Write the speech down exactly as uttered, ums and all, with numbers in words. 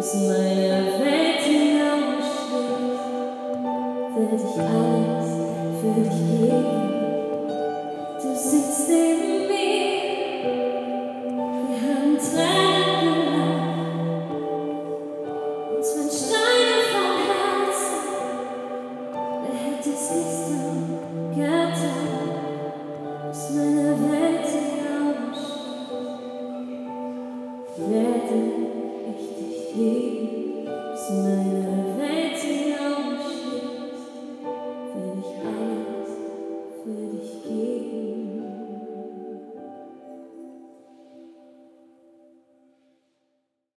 Bis meine Welt hinausschlägt, will ich alles für dich geben. Du sitzt im